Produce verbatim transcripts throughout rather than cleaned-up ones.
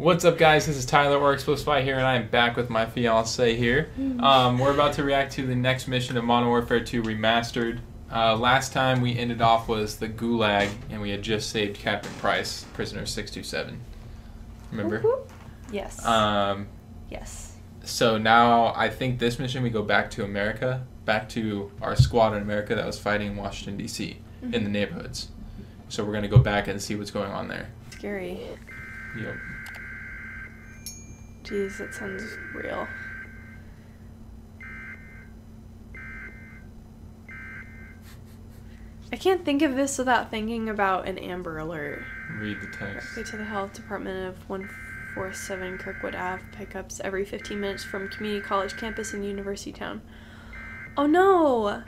What's up, guys? This is Tyler or Explosify here, and I am back with my fiance here. Um, we're about to react to the next mission of Modern Warfare two Remastered. Uh, last time we ended off was the Gulag, and we had just saved Captain Price, Prisoner six two seven. Remember? Yes. Um, yes. So now I think this mission we go back to America, back to our squad in America that was fighting in Washington, D C, mm-hmm. in the neighborhoods. So we're going to go back and see what's going on there. Scary. Yep. Jeez, that sounds real. I can't think of this without thinking about an Amber Alert. Read the text. Directly to the health department of one four seven Kirkwood Avenue. Pickups every fifteen minutes from community college campus in University Town. Oh no!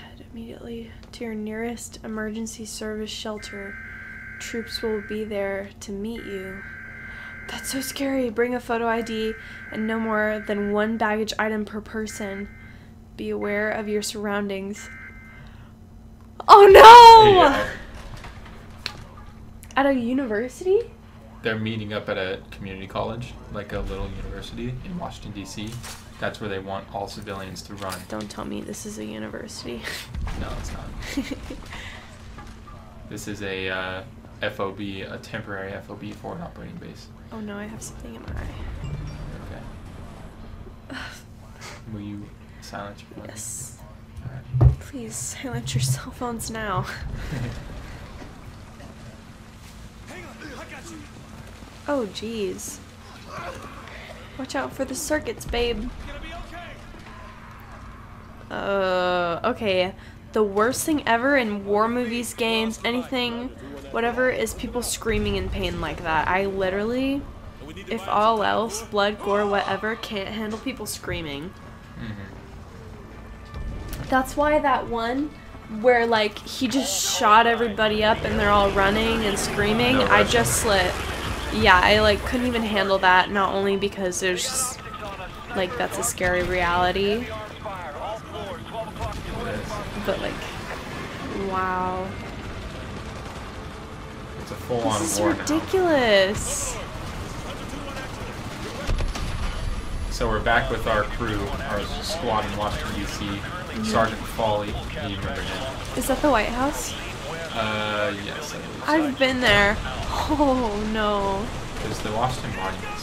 Head immediately to your nearest emergency service shelter. Troops will be there to meet you. That's so scary. Bring a photo I D and no more than one baggage item per person. Be aware of your surroundings. Oh no! Yeah. At a university? They're meeting up at a community college, like a little university in Washington, D C. That's where they want all civilians to run. Don't tell me this is a university. No, it's not. This is a uh, F O B, a temporary F O B for an operating base. Oh no, I have something in my eye. Okay. Will you silence your phone? Yes. All right. Please silence your cell phones now. Hang on, I got you. Oh jeez. Watch out for the circuits, babe. It's gonna be okay. Uh, okay. The worst thing ever in war movies, games, anything, whatever, is people screaming in pain like that. I literally, if all else, blood, gore, whatever, can't handle people screaming. Mm-hmm. That's why that one where, like, he just shot everybody up and they're all running and screaming, no, I just slipped. Yeah, I, like, couldn't even handle that, not only because there's just, like, that's a scary reality. But, like, wow. It's a full-on war now. This is ridiculous. So we're back with our crew, our squad in Washington, D C. Mm-hmm. Sergeant Folly, you remember him. Is that the White House? Uh, yes. I've been there. Oh, no. There's the Washington Monument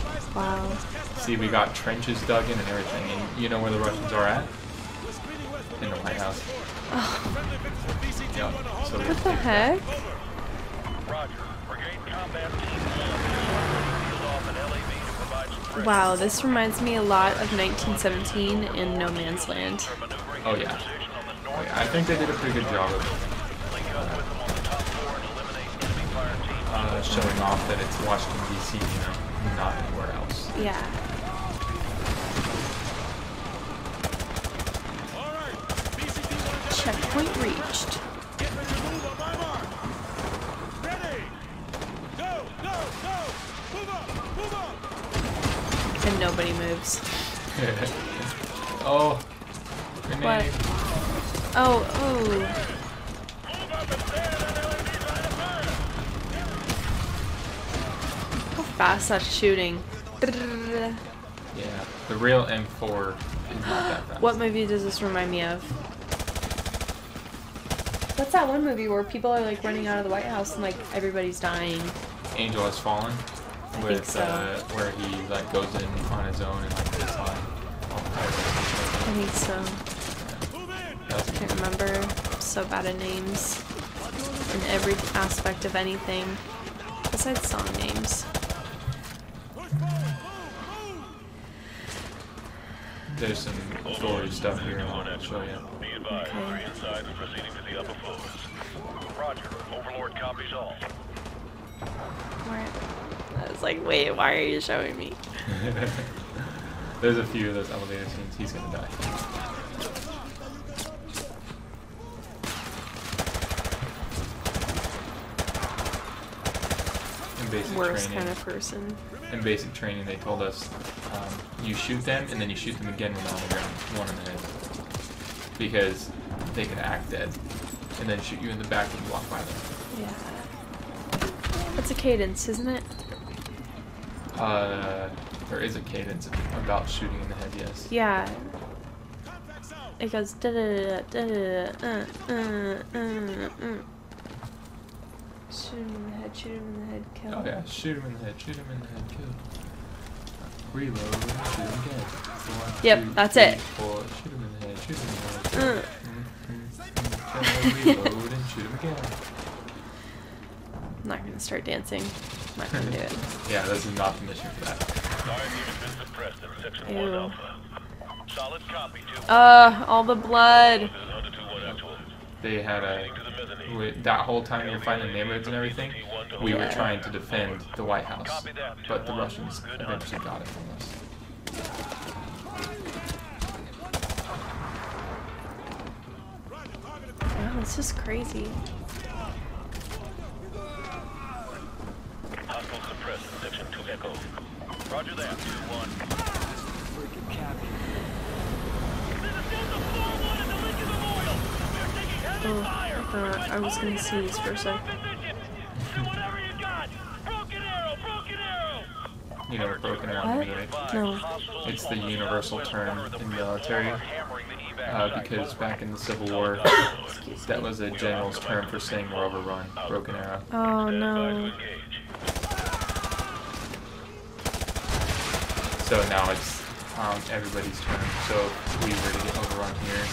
somewhere. Wow. See, we got trenches dug in and everything, and you know where the Russians are at? In the White House. Oh. Yeah, so what the heck? Wow, this reminds me a lot of nineteen seventeen in No Man's Land. Oh yeah. Oh, yeah. I think they did a pretty good job of uh, uh, showing off that it's Washington, D C, you know, not anywhere else. Yeah. Checkpoint reached. And nobody moves. Oh. What? Oh, oh. How fast that's shooting. Yeah, the real M four is not that fast. What movie does this remind me of? What's that one movie where people are like running out of the White House and like everybody's dying? Angel Has Fallen, I with think so. uh, where he like goes in on his own and like gets on. I think so. Yeah. I can't remember. I'm so bad at names in every aspect of anything besides song names. There's some story stuff here I want to show you. Okay. Three inside and proceeding to the upper floors. Roger. Overlord copies all. Where? I was like, wait, why are you showing me? There's a few of those elevator scenes. He's gonna die. In basic Worst training, kind of person. In basic training, they told us um, you shoot them and then you shoot them again when they're on the ground, one in the head. Because they could act dead. and then shoot you in the back when you walk by them. Yeah. That's a cadence, isn't it? Uh, there is a cadence about shooting in the head, yes. Yeah. It goes da da da da da uh uh uh uh. Shoot him in the head, shoot him in the head, kill. Oh yeah, shoot him in the head, shoot him in the head, kill. Reload, shoot him again. One, yep, two, that's three, it. Four. Shoot him in the head, shoot him in the head. Uh. Mm-hmm. Reload and shoot him again. I'm not gonna start dancing. I'm not gonna do it. Yeah, this is not the mission for that. Ew. Solid copy, uh, all the blood. They had a. We, that whole time we were fighting the neighborhoods and everything, we yeah. were trying to defend the White House, but the Russians eventually got it from us. Wow, this is crazy. Roger that. One. Uh, I was gonna see this for a sec. You know what broken arrow means? No. It's the universal term in the military. Uh, because back in the Civil War, that was a general's term for saying we're overrun. Broken arrow. Oh no. So now it's um, everybody's term. So if we were to get overrun here,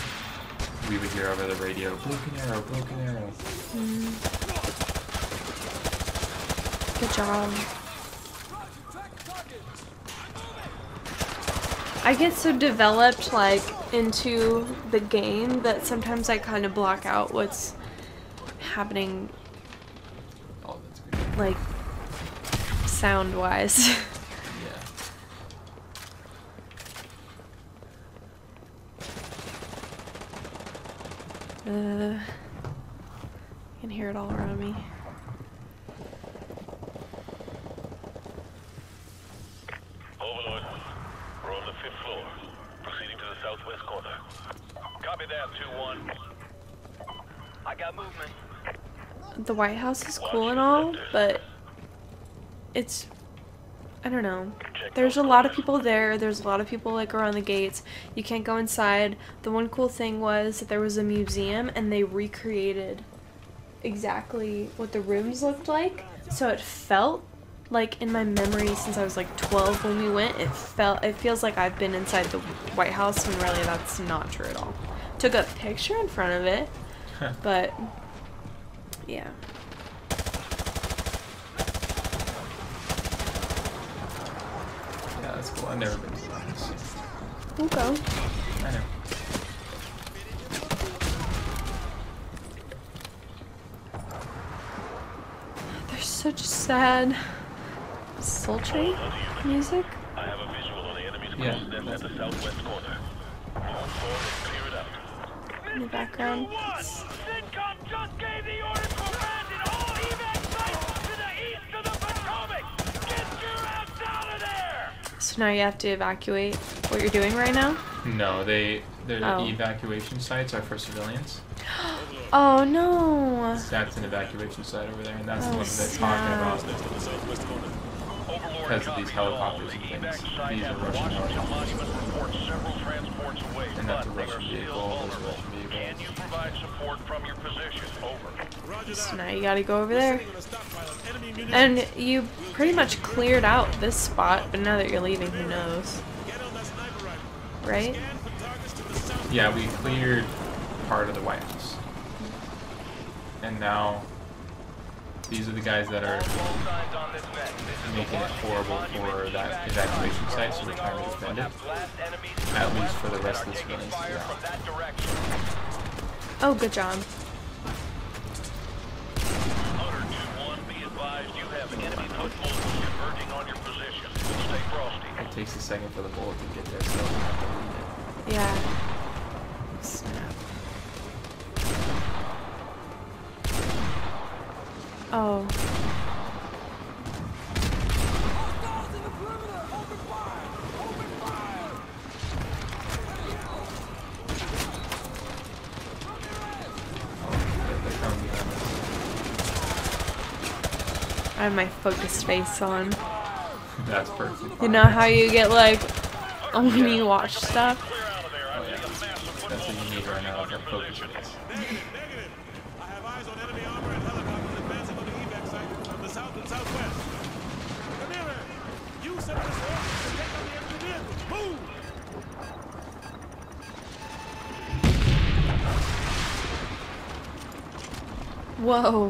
we would hear over the radio, broken arrow, broken arrow. Mm. Good job. I get so developed, like, into the game that sometimes I kind of block out what's happening, oh, that's good. Like, sound-wise. Uh, I can hear it all around me. Overlord, we're on the fifth floor, proceeding to the southwest corner. Copy that, two one. I got movement. The White House is cool and all, but it's, I don't know. There's a lot of people there. There's a lot of people like around the gates. You can't go inside. The one cool thing was that there was a museum and they recreated exactly what the rooms looked like. So it felt like in my memory since I was like twelve when we went, it felt it feels like I've been inside the White House when really that's not true at all. Took a picture in front of it, but yeah. Cool. I've never been to this. We'll go. I know. There's such sad, sultry music. I have a visual on the enemy's close at the southwest corner. In the background. So now you have to evacuate what you're doing right now? No, they, they're oh. the evacuation sites are for civilians. Oh no! That's an evacuation site over there, and that's oh, the one they're talking about. Because of these helicopters and things. These are Russian helicopters. And that's a Russian vehicle, that's a Russian vehicle. Can you provide support from your position? Over. So now you gotta go over there. And you pretty much cleared out this spot, but now that you're leaving, who knows? Right? Yeah, we cleared part of the White House. And now, these are the guys that are making it horrible for that evacuation site, so we're trying to defend it. At least for the rest of this release. Yeah. Oh, good job. It takes a second for the bullet to get there, so we have to leave it. Yeah. Snap. Oh. Oh, I have my focused face on. That's perfectly fine. You know how you get like, oh, when you watch stuff? Oh yeah, that's what you need right now, is a focused face. Whoa.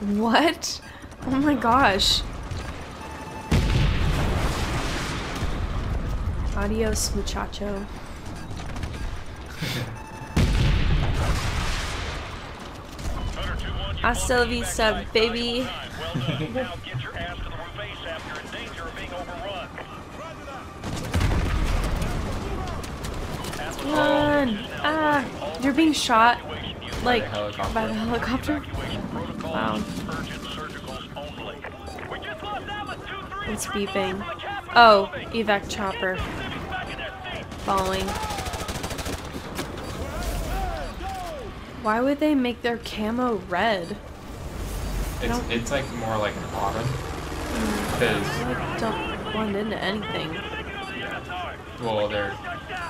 What? Oh my gosh. Adios, muchacho. Hasta la vista, baby. Run! Ah! You're being shot. Like, by the helicopter? Wow. It's beeping. Oh, evac chopper. Falling. Why would they make their camo red? It's, it's like more like an autumn. Because they don't blend into anything. Well, they're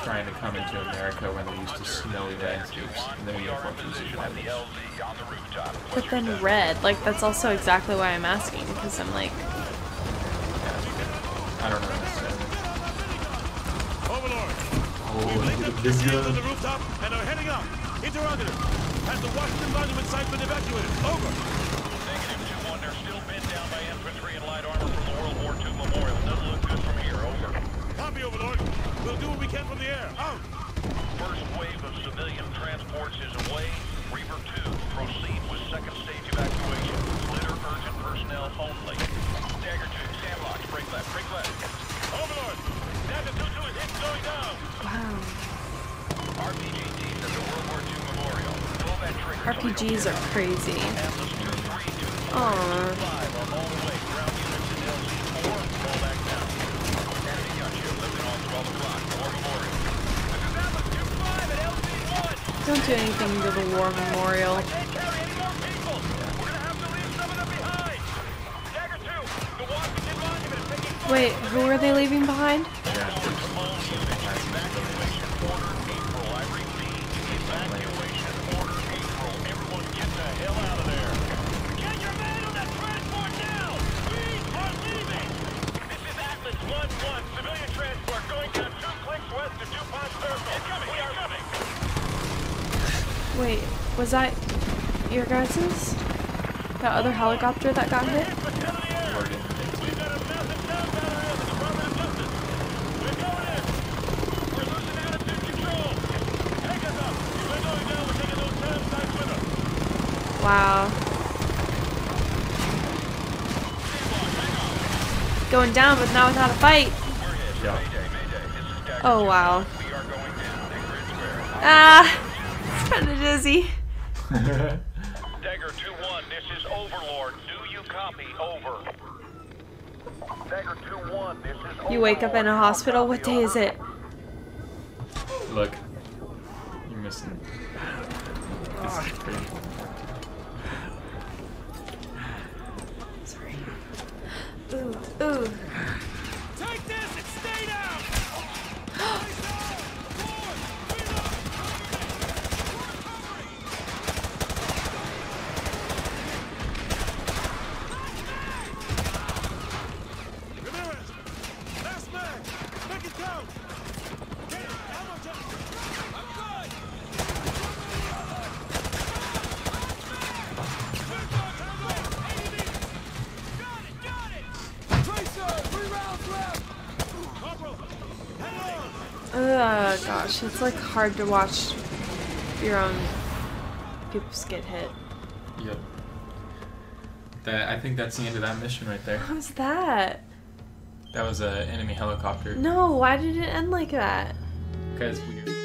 trying to come into America when they're used to snowy landscapes, and then we unfortunately see white. But then red, like, that's also exactly why I'm asking, because I'm like... I don't know what to say. Overlord! Oh, look at this guy. ...on the rooftop, and are heading up. Interrogative. Has the Washington Monument site been evacuated? Over. Negative two one, they're still bent down by infantry and light armor from the World War Two Memorial. Doesn't look good from here. Over. Copy, Overlord. We'll do what we can from the air. Out! First wave of civilian transports is away. Reaper two, proceed with second stage evacuation. Litter urgent personnel only. Dagger two, sandbox, break left, break left. Overlord! Dagger two two is hit, going down! Wow. R P G Ds at the World War Two Memorial. Pull that trigger. R P Gs are crazy. Aww. Don't do anything to the war memorial. Wait, who are they leaving behind? Wait, was that your guys's? That other helicopter that got hit? Wow. Going down, but not without a fight. Yeah. Oh, wow. Ah! Kind of dizzy. Dagger two one, this is Overlord. Do you copy? Over. Dagger two one, this is Overlord. You wake up in a hospital? What day is it? Look. You're missing. This is pretty cool. Sorry. Ooh, ooh. Take this and stay down! Oh gosh, it's like hard to watch your own poops get hit. Yep. That, I think that's the end of that mission right there. What was that? That was an enemy helicopter. No, why did it end like that? Because we...